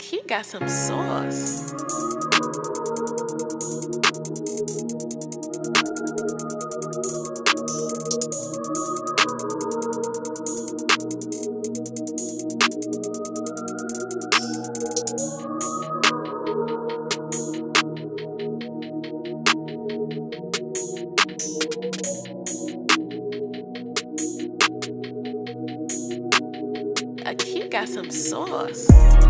He got some sauce. He got some sauce.